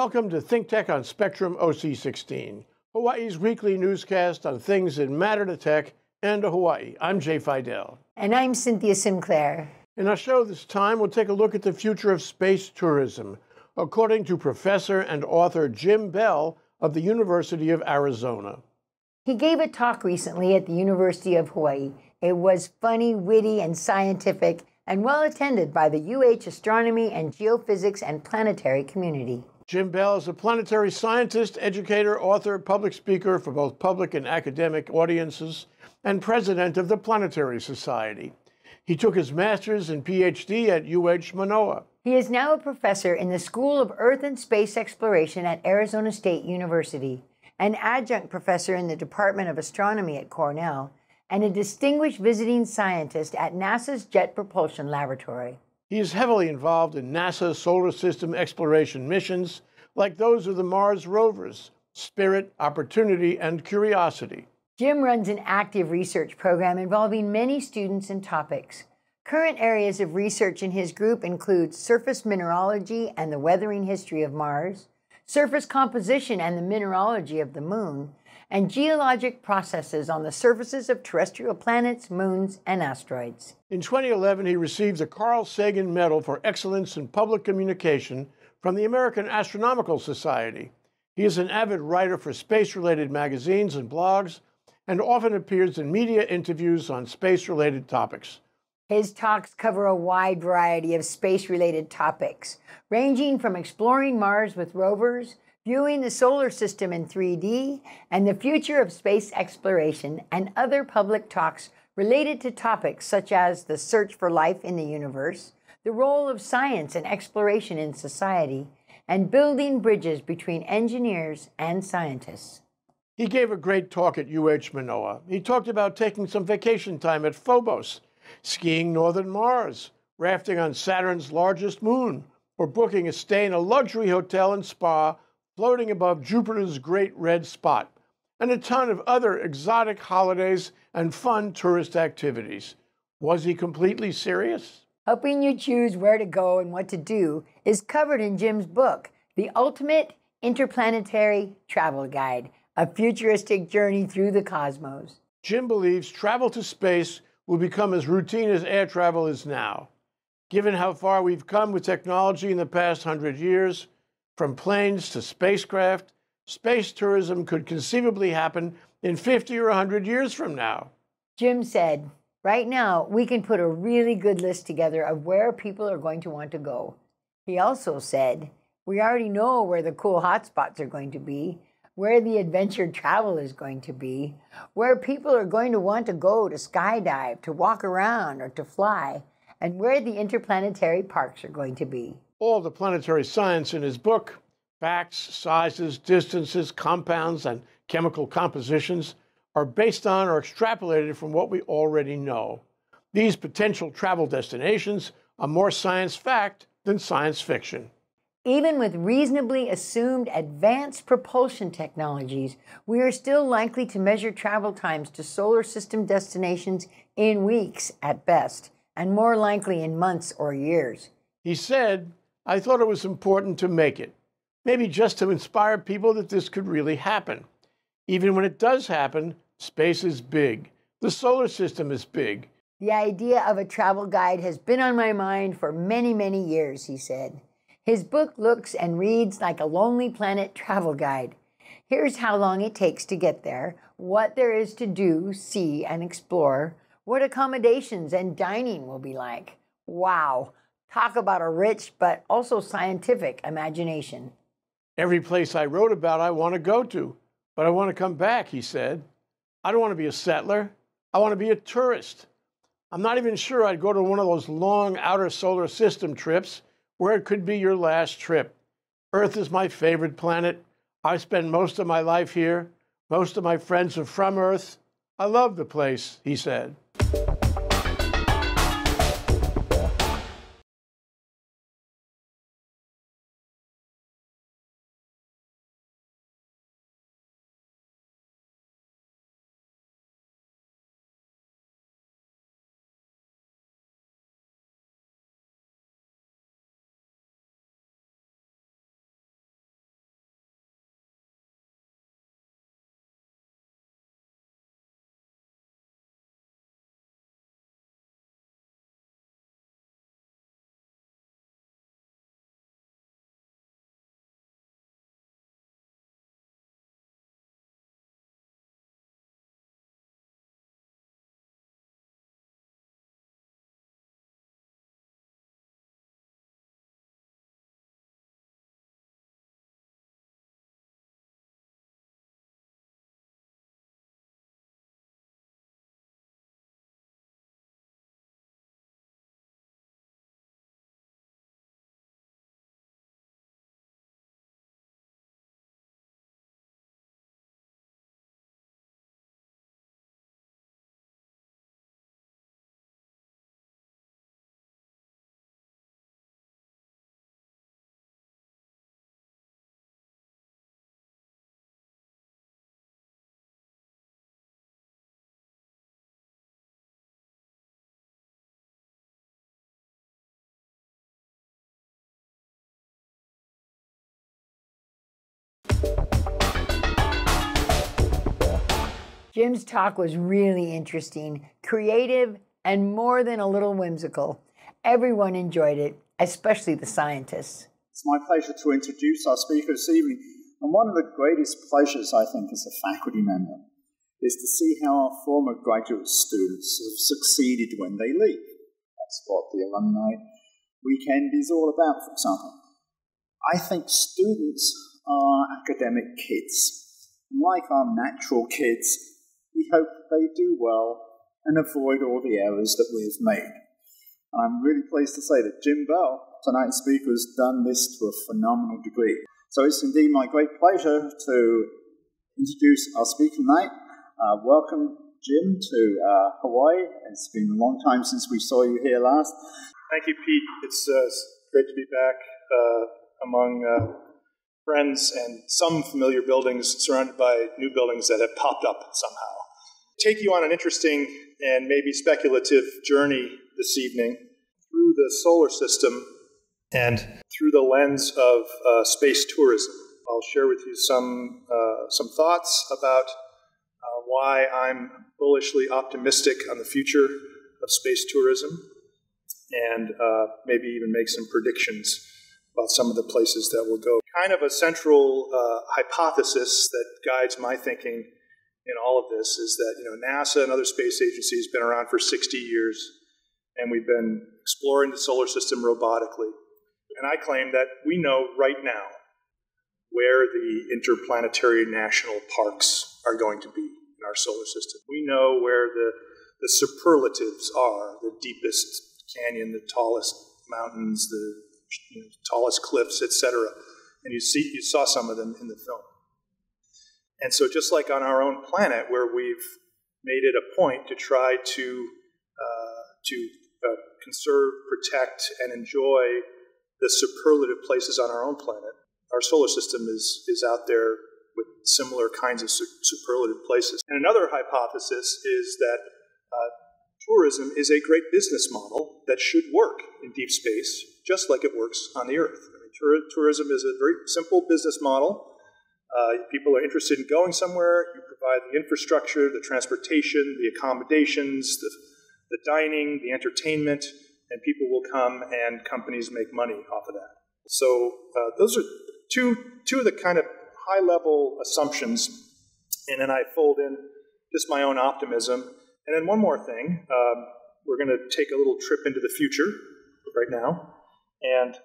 Welcome to Think Tech on Spectrum OC16, Hawaii's weekly newscast on things that matter to tech and to Hawaii. I'm Jay Fidel. And I'm Cynthia Sinclair. In our show this time, we'll take a look at the future of space tourism, according to professor and author Jim Bell of the University of Arizona. He gave a talk recently at the University of Hawaii. It was funny, witty, and scientific, and well attended by the UH astronomy and geophysics and planetary community. Jim Bell is a planetary scientist, educator, author, public speaker for both public and academic audiences, and president of the Planetary Society. He took his master's and PhD at UH Manoa. He is now a professor in the School of Earth and Space Exploration at Arizona State University, an adjunct professor in the Department of Astronomy at Cornell, and a distinguished visiting scientist at NASA's Jet Propulsion Laboratory. He is heavily involved in NASA's solar system exploration missions, like those of the Mars rovers, Spirit, Opportunity, and Curiosity. Jim runs an active research program involving many students and topics. Current areas of research in his group include surface mineralogy and the weathering history of Mars, surface composition and the mineralogy of the Moon, and geologic processes on the surfaces of terrestrial planets, moons, and asteroids. In 2011, he received the Carl Sagan Medal for Excellence in Public Communication from the American Astronomical Society. He is an avid writer for space-related magazines and blogs, and often appears in media interviews on space-related topics. His talks cover a wide variety of space-related topics, ranging from exploring Mars with rovers, viewing the solar system in 3D, and the future of space exploration, and other public talks related to topics such as the search for life in the universe, the role of science and exploration in society, and building bridges between engineers and scientists. He gave a great talk at UH Manoa. He talked about taking some vacation time at Phobos, skiing northern Mars, rafting on Saturn's largest moon, or booking a stay in a luxury hotel and spa floating above Jupiter's great red spot, and a ton of other exotic holidays and fun tourist activities. Was he completely serious? Helping you choose where to go and what to do is covered in Jim's book, The Ultimate Interplanetary Travel Guide, a futuristic journey through the cosmos. Jim believes travel to space will become as routine as air travel is now. Given how far we've come with technology in the past 100 years, from planes to spacecraft, space tourism could conceivably happen in 50 or 100 years from now. Jim said, right now, we can put a really good list together of where people are going to want to go. He also said, we already know where the cool hotspots are going to be, where the adventure travel is going to be, where people are going to want to go to skydive, to walk around, or to fly, and where the interplanetary parks are going to be. All the planetary science in his book, facts, sizes, distances, compounds, and chemical compositions, are based on or extrapolated from what we already know. These potential travel destinations are more science fact than science fiction. Even with reasonably assumed advanced propulsion technologies, we are still likely to measure travel times to solar system destinations in weeks at best, and more likely in months or years. He said, I thought it was important to make it, maybe just to inspire people that this could really happen. Even when it does happen, space is big. The solar system is big. The idea of a travel guide has been on my mind for many, many years, he said. His book looks and reads like a Lonely Planet travel guide. Here's how long it takes to get there, what there is to do, see, and explore, what accommodations and dining will be like. Wow. Talk about a rich but also scientific imagination. Every place I wrote about I want to go to, but I want to come back, he said. I don't want to be a settler. I want to be a tourist. I'm not even sure I'd go to one of those long outer solar system trips where it could be your last trip. Earth is my favorite planet. I spend most of my life here. Most of my friends are from Earth. I love the place, he said. Jim's talk was really interesting, creative, and more than a little whimsical. Everyone enjoyed it, especially the scientists. It's my pleasure to introduce our speaker this evening. And one of the greatest pleasures, I think, as a faculty member, is to see how our former graduate students have succeeded when they leave. That's what the alumni weekend is all about, for example. I think students are academic kids. And like our natural kids, we hope they do well and avoid all the errors that we've made. And I'm really pleased to say that Jim Bell, tonight's speaker, has done this to a phenomenal degree. So it's indeed my great pleasure to introduce our speaker tonight. Welcome, Jim, to Hawaii. It's been a long time since we saw you here last. Thank you, Pete. It's great to be back among friends and some familiar buildings surrounded by new buildings that have popped up somehow. Take you on an interesting and maybe speculative journey this evening through the solar system and through the lens of space tourism. I'll share with you some thoughts about why I'm bullishly optimistic on the future of space tourism, and maybe even make some predictions about some of the places that will go. Kind of a central hypothesis that guides my thinking in all of this is that, you know, NASA and other space agencies have been around for 60 years, and we've been exploring the solar system robotically. And I claim that we know right now where the interplanetary national parks are going to be in our solar system. We know where the superlatives are, the deepest canyon, the tallest mountains, the tallest cliffs, etc. And you saw some of them in the film. And so just like on our own planet, where we've made it a point to try to conserve, protect, and enjoy the superlative places on our own planet, our solar system is out there with similar kinds of superlative places. And another hypothesis is that tourism is a great business model that should work in deep space, just like it works on the Earth. I mean, tourism is a very simple business model. People are interested in going somewhere. You provide the infrastructure, the transportation, the accommodations, the dining, the entertainment, and people will come, and companies make money off of that. So those are two of the kind of high-level assumptions, and then I fold in just my own optimism. And then one more thing, we're going to take a little trip into the future right now, and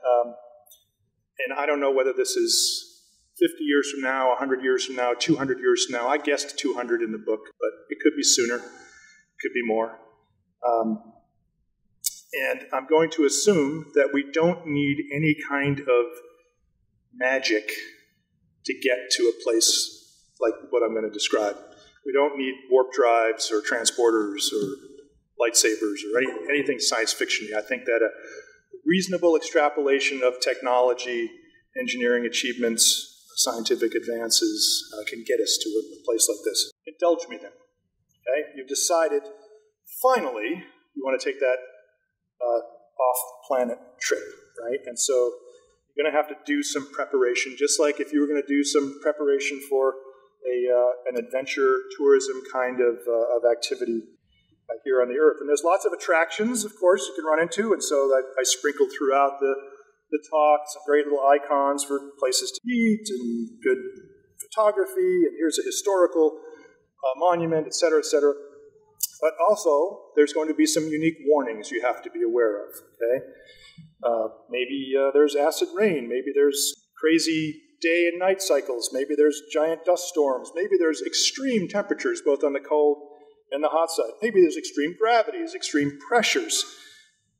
I don't know whether this is 50 years from now, 100 years from now, 200 years from now. I guessed 200 in the book, but it could be sooner, it could be more. And I'm going to assume that we don't need any kind of magic to get to a place like what I'm going to describe. We don't need warp drives or transporters or lightsabers or anything science fiction-y. I think that a reasonable extrapolation of technology, engineering achievements, scientific advances can get us to a place like this. Indulge me then. Okay? You've decided, finally, you want to take that off-planet trip, right? And so you're going to have to do some preparation, just like if you were going to do some preparation for an adventure tourism kind of activity here on the Earth. And there's lots of attractions, of course, you can run into, and so I sprinkled throughout the talk some great little icons for places to eat and good photography, and here's a historical monument, etc., etc. But also, there's going to be some unique warnings you have to be aware of, okay? Maybe there's acid rain, maybe there's crazy day and night cycles, maybe there's giant dust storms, maybe there's extreme temperatures both on the cold and the hot side, maybe there's extreme gravities, extreme pressures,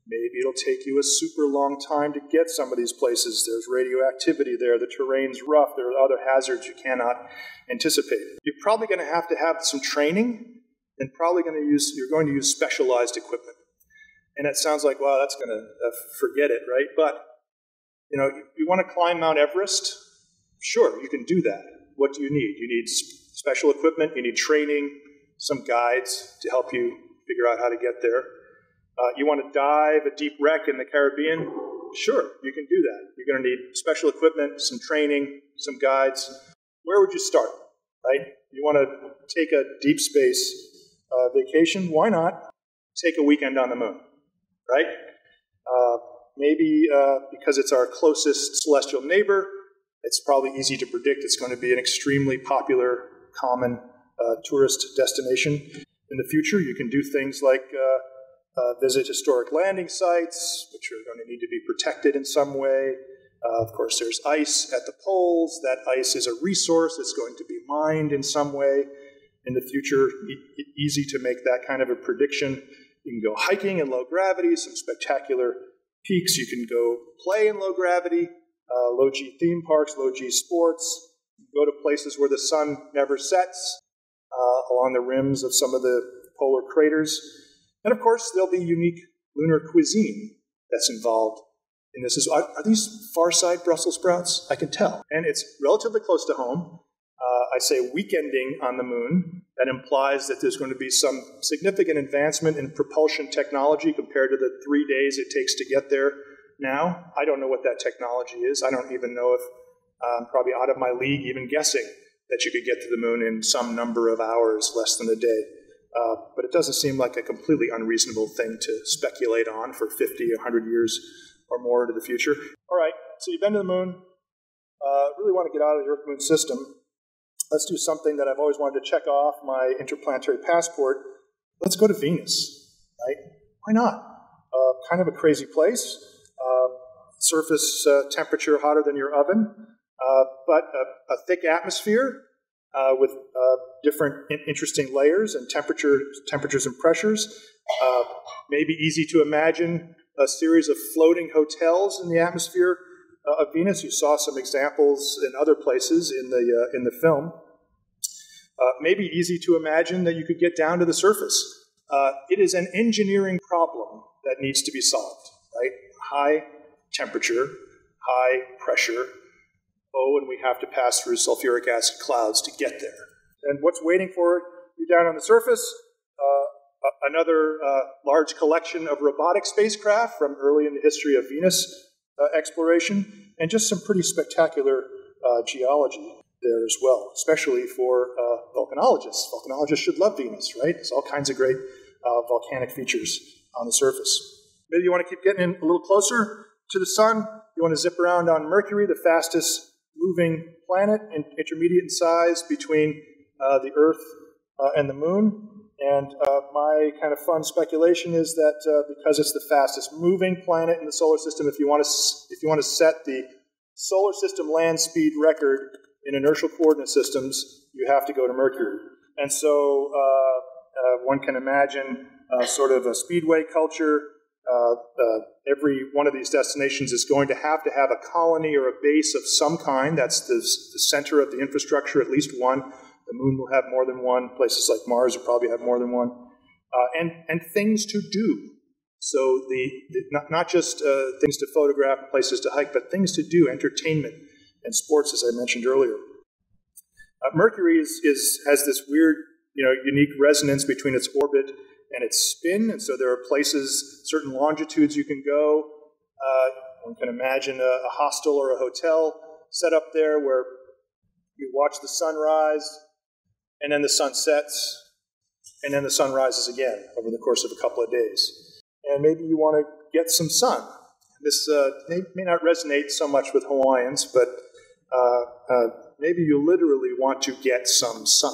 maybe it'll take you a super long time to get some of these places, there's radioactivity there, the terrain's rough, there are other hazards you cannot anticipate. You're probably going to have some training, and probably you're going to use specialized equipment. And that sounds like, wow, that's going to forget it, right? But, you know, you want to climb Mount Everest? Sure, you can do that. What do you need? You need special equipment, you need training, some guides to help you figure out how to get there. You want to dive a deep wreck in the Caribbean? Sure, you can do that. You're going to need special equipment, some training, some guides. Where would you start, right? You want to take a deep space vacation? Why not take a weekend on the moon, right? Maybe because it's our closest celestial neighbor, it's probably easy to predict it's going to be an extremely popular, common tourist destination in the future. You can do things like visit historic landing sites, which are going to need to be protected in some way. Of course, there's ice at the poles. That ice is a resource. It's going to be mined in some way in the future. Easy to make that kind of a prediction. You can go hiking in low gravity, some spectacular peaks. You can go play in low gravity, low-G theme parks, low-G sports. You can go to places where the sun never sets, along the rims of some of the polar craters. And of course, there'll be unique lunar cuisine that's involved in this. Are these Far Side Brussels sprouts? I can tell. And it's relatively close to home. I say weekending on the moon. That implies that there's going to be some significant advancement in propulsion technology compared to the 3 days it takes to get there now. I don't know what that technology is. I don't even know if I'm probably out of my league even guessing that you could get to the moon in some number of hours less than a day. But it doesn't seem like a completely unreasonable thing to speculate on for 50, 100 years or more into the future. All right, so you've been to the moon. Really want to get out of the Earth-Moon system. Let's do something that I've always wanted to check off my interplanetary passport. Let's go to Venus, right? Why not? Kind of a crazy place. Surface temperature hotter than your oven, but a thick atmosphere. With different interesting layers and temperatures and pressures. Maybe easy to imagine a series of floating hotels in the atmosphere of Venus. You saw some examples in other places in the film. Maybe easy to imagine that you could get down to the surface. It is an engineering problem that needs to be solved, right? High temperature, high pressure. Oh, and we have to pass through sulfuric acid clouds to get there. And what's waiting for you down on the surface? Another large collection of robotic spacecraft from early in the history of Venus exploration, and just some pretty spectacular geology there as well, especially for volcanologists. Volcanologists should love Venus, right? There's all kinds of great volcanic features on the surface. Maybe you want to keep getting in a little closer to the sun. You want to zip around on Mercury, the fastest moving planet, intermediate in size between the Earth and the Moon. And my kind of fun speculation is that because it's the fastest moving planet in the solar system, if you want to set the solar system land speed record in inertial coordinate systems, you have to go to Mercury. And so one can imagine sort of a speedway culture. Every one of these destinations is going to have a colony or a base of some kind. That's the center of the infrastructure, at least one. The moon will have more than one. Places like Mars will probably have more than one. And things to do. So not just things to photograph and places to hike, but things to do, entertainment and sports, as I mentioned earlier. Mercury has this weird, unique resonance between its orbit and its spin, and so there are places, certain longitudes you can go. One can imagine a hostel or a hotel set up there where you watch the sunrise, and then the sun sets, and then the sun rises again over the course of a couple of days. And maybe you want to get some sun. This may not resonate so much with Hawaiians, but maybe you literally want to get some sun.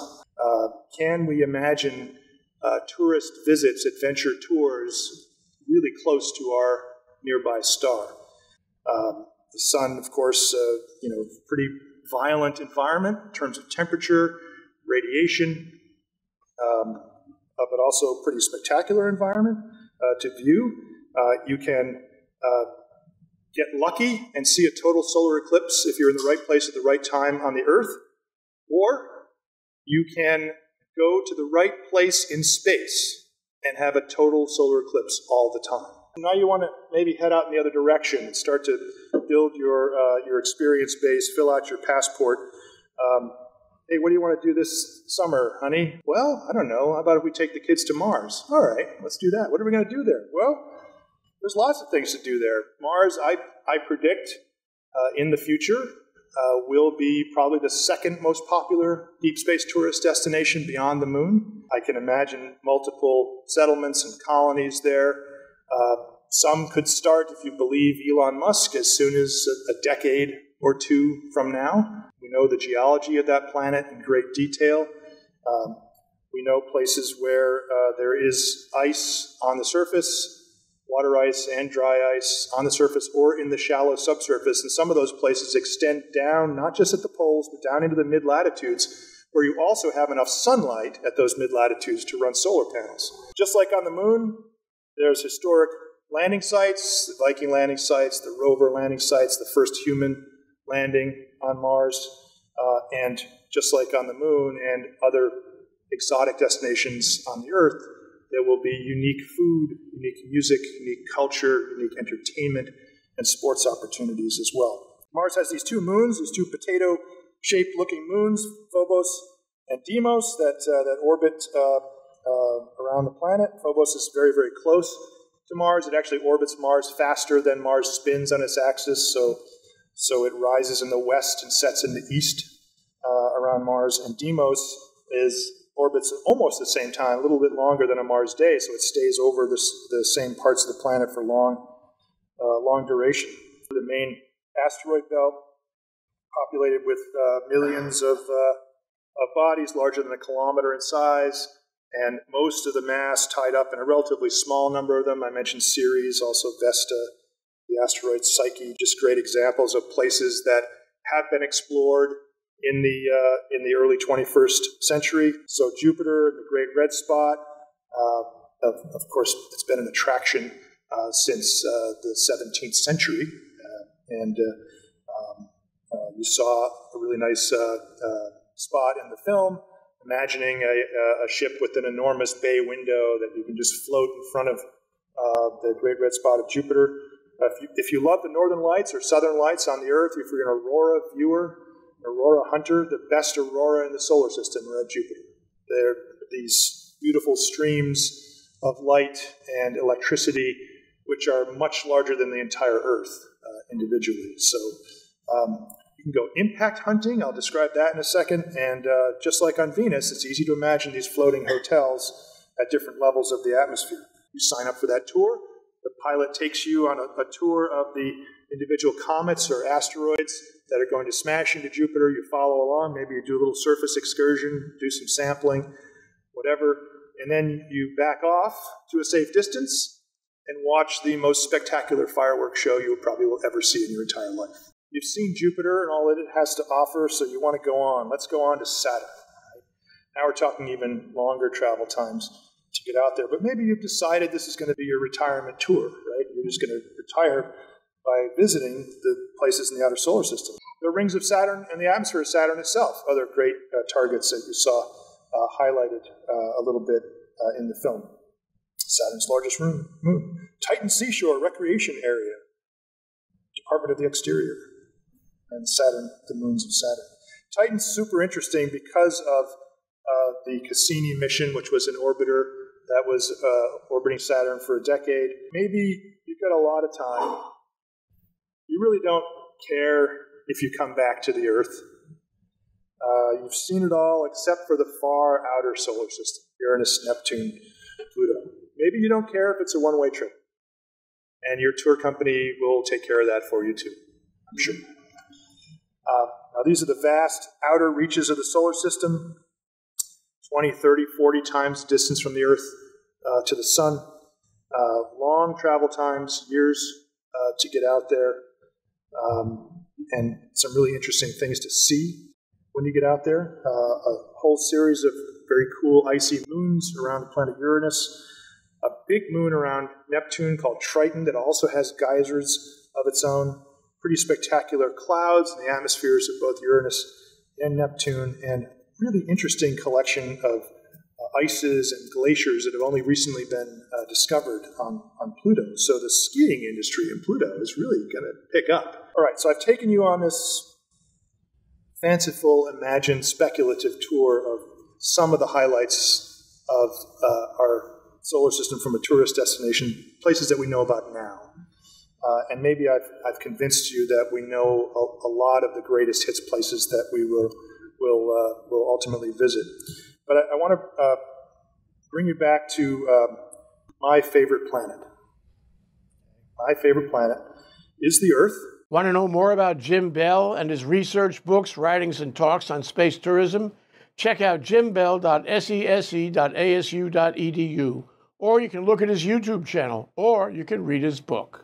Can we imagine tourist visits, adventure tours, really close to our nearby star? The sun, of course, pretty violent environment in terms of temperature, radiation, but also pretty spectacular environment to view. You can get lucky and see a total solar eclipse if you're in the right place at the right time on the Earth, or you can go to the right place in space and have a total solar eclipse all the time. Now you want to maybe head out in the other direction and start to build your experience base, fill out your passport. Hey, what do you want to do this summer, honey? Well, I don't know. How about if we take the kids to Mars? All right, let's do that. What are we going to do there? Well, there's lots of things to do there. Mars, I predict in the future, will be probably the second most popular deep space tourist destination beyond the moon. I can imagine multiple settlements and colonies there. Some could start, if you believe Elon Musk, as soon as a decade or two from now. We know the geology of that planet in great detail. We know places where there is ice on the surface, water ice and dry ice on the surface or in the shallow subsurface. And some of those places extend down, not just at the poles, but down into the mid-latitudes, where you also have enough sunlight at those mid-latitudes to run solar panels. Just like on the moon, there's historic landing sites, the Viking landing sites, the rover landing sites, the first human landing on Mars, and just like on the moon and other exotic destinations on the Earth, there will be unique food, unique music, unique culture, unique entertainment, and sports opportunities as well. Mars has these two moons, these two potato-shaped looking moons, Phobos and Deimos, that orbit around the planet. Phobos is very, very close to Mars. It actually orbits Mars faster than Mars spins on its axis, so it rises in the west and sets in the east around Mars. And Deimos orbits at almost the same time, a little bit longer than a Mars day, so it stays over the same parts of the planet for long duration. The main asteroid belt, populated with millions of bodies, larger than a kilometer in size, and most of the mass tied up in a relatively small number of them. I mentioned Ceres, also Vesta, the asteroid Psyche, just great examples of places that have been explored in the early 21st century. So Jupiter and the Great Red Spot, of course, it's been an attraction since the 17th century. You saw a really nice spot in the film, imagining a ship with an enormous bay window that you can just float in front of the Great Red Spot of Jupiter. If you love the northern lights or southern lights on the Earth, if you're an aurora viewer, aurora hunter, the best aurora in the solar system are at Jupiter. They're these beautiful streams of light and electricity, which are much larger than the entire Earth individually. So you can go impact hunting. I'll describe that in a second. And just like on Venus, it's easy to imagine these floating hotels at different levels of the atmosphere. You sign up for that tour. The pilot takes you on a tour of the individual comets or asteroids that are going to smash into Jupiter. You follow along, maybe you do a little surface excursion, do some sampling, whatever, and then you back off to a safe distance and watch the most spectacular fireworks show you probably will ever see in your entire life. You've seen Jupiter and all that it has to offer, so you want to go on. Let's go on to Saturn. Now we're talking even longer travel times to get out there, but maybe you've decided this is going to be your retirement tour, right? You're just going to retire by visiting the places in the outer solar system. The rings of Saturn and the atmosphere of Saturn itself, other great targets that you saw highlighted a little bit in the film. Saturn's largest moon. Titan Seashore Recreation Area, Department of the Exterior, and Saturn, the moons of Saturn. Titan's super interesting because of the Cassini mission, which was an orbiter that was orbiting Saturn for a decade. Maybe you've got a lot of time. You really don't care if you come back to the Earth. You've seen it all except for the far outer solar system, Uranus, Neptune, Pluto. Maybe you don't care if it's a one-way trip, and your tour company will take care of that for you too, I'm sure. Now these are the vast outer reaches of the solar system, 20, 30, 40 times the distance from the Earth to the sun. Long travel times, years to get out there. And some really interesting things to see when you get out there. A whole series of very cool icy moons around the planet Uranus. A big moon around Neptune called Triton that also has geysers of its own. Pretty spectacular clouds in the atmospheres of both Uranus and Neptune. And really interesting collection of ices and glaciers that have only recently been discovered on Pluto. So the skiing industry in Pluto is really going to pick up. All right, so I've taken you on this fanciful, imagined, speculative tour of some of the highlights of our solar system from a tourist destination, places that we know about now. And maybe I've convinced you that we know a lot of the greatest hits places that we will ultimately visit. But I want to bring you back to my favorite planet. My favorite planet is the Earth. Want to know more about Jim Bell and his research, books, writings, and talks on space tourism? Check out jimbell.sese.asu.edu, or you can look at his YouTube channel, or you can read his book.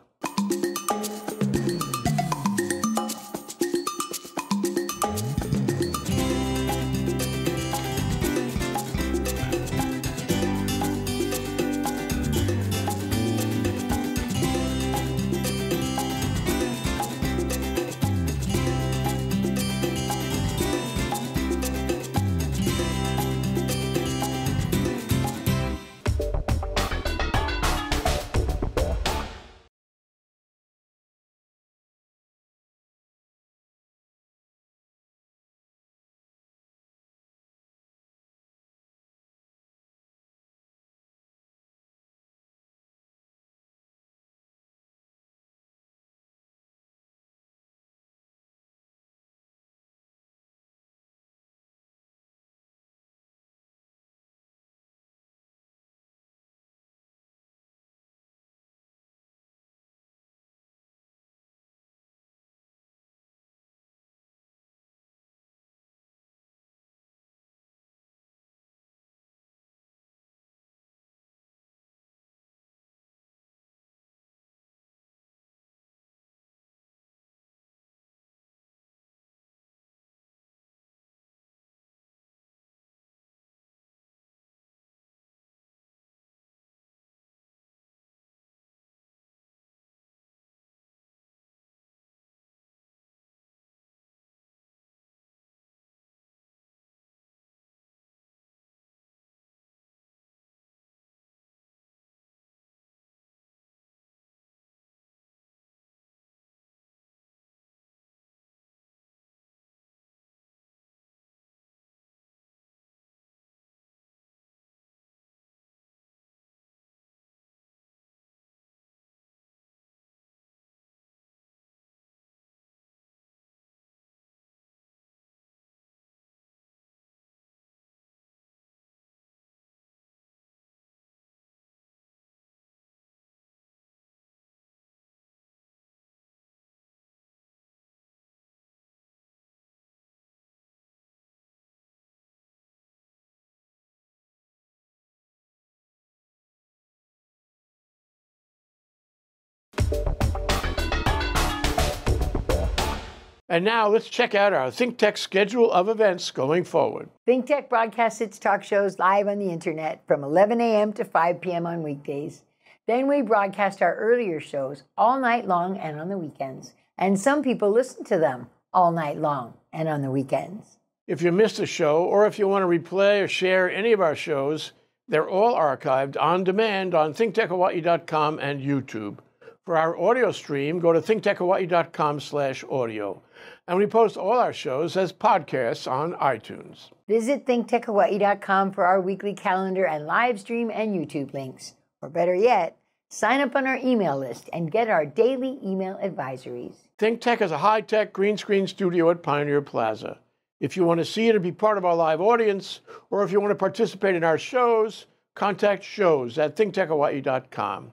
And now let's check out our ThinkTech schedule of events going forward. ThinkTech broadcasts its talk shows live on the internet from 11 a.m. to 5 p.m. on weekdays. Then we broadcast our earlier shows all night long and on the weekends. And some people listen to them all night long and on the weekends. If you missed a show, or if you want to replay or share any of our shows, they're all archived on demand on ThinkTechHawaii.com and YouTube. For our audio stream, go to thinktechhawaii.com/audio. And we post all our shows as podcasts on iTunes. Visit thinktechhawaii.com for our weekly calendar and live stream and YouTube links. Or better yet, sign up on our email list and get our daily email advisories. ThinkTech is a high-tech green screen studio at Pioneer Plaza. If you want to see it and be part of our live audience, or if you want to participate in our shows, contact shows@thinktechhawaii.com.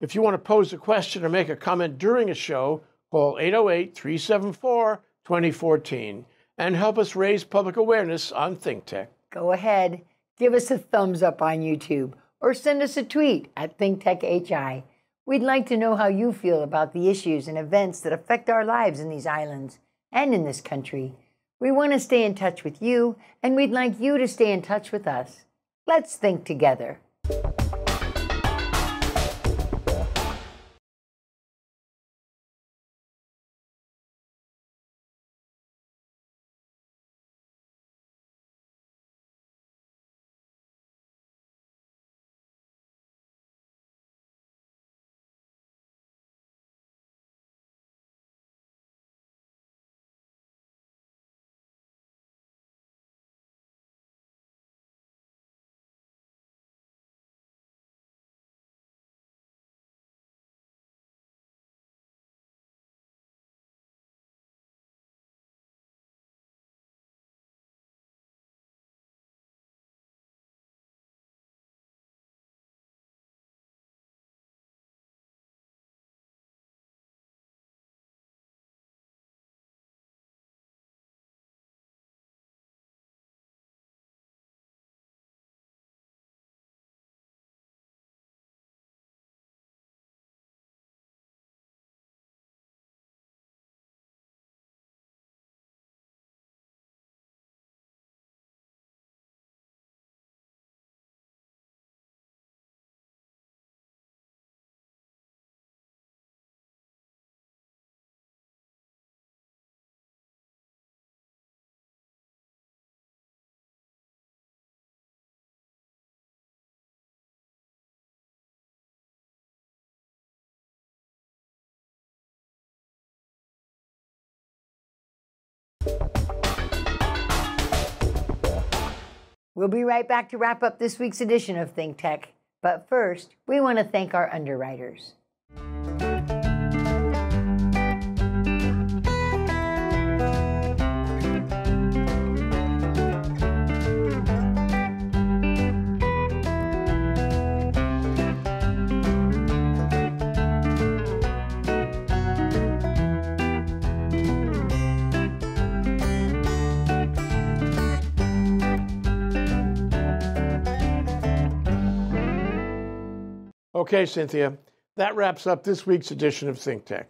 If you want to pose a question or make a comment during a show, call 808-374-2014 and help us raise public awareness on ThinkTech. Go ahead, give us a thumbs up on YouTube or send us a tweet at ThinkTechHI. We'd like to know how you feel about the issues and events that affect our lives in these islands and in this country. We want to stay in touch with you, and we'd like you to stay in touch with us. Let's think together. We'll be right back to wrap up this week's edition of Think Tech. But first, we want to thank our underwriters. Okay, Cynthia, that wraps up this week's edition of Think Tech.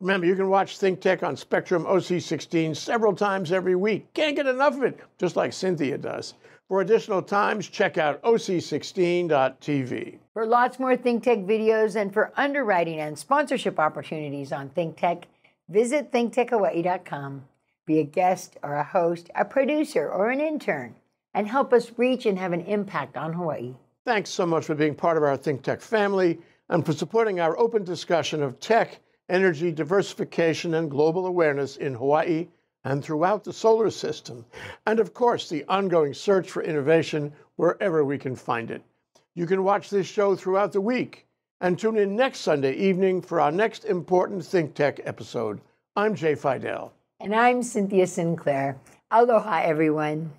Remember, you can watch Think Tech on Spectrum OC16 several times every week. Can't get enough of it, just like Cynthia does. For additional times, check out oc16.tv. For lots more Think Tech videos and for underwriting and sponsorship opportunities on Think Tech, visit ThinkTechHawaii.com. Be a guest or a host, a producer or an intern, and help us reach and have an impact on Hawaii. Thanks so much for being part of our Think Tech family and for supporting our open discussion of tech, energy, diversification, and global awareness in Hawaii and throughout the solar system. And of course, the ongoing search for innovation wherever we can find it. You can watch this show throughout the week and tune in next Sunday evening for our next important Think Tech episode. I'm Jay Fidel. And I'm Cynthia Sinclair. Aloha, everyone.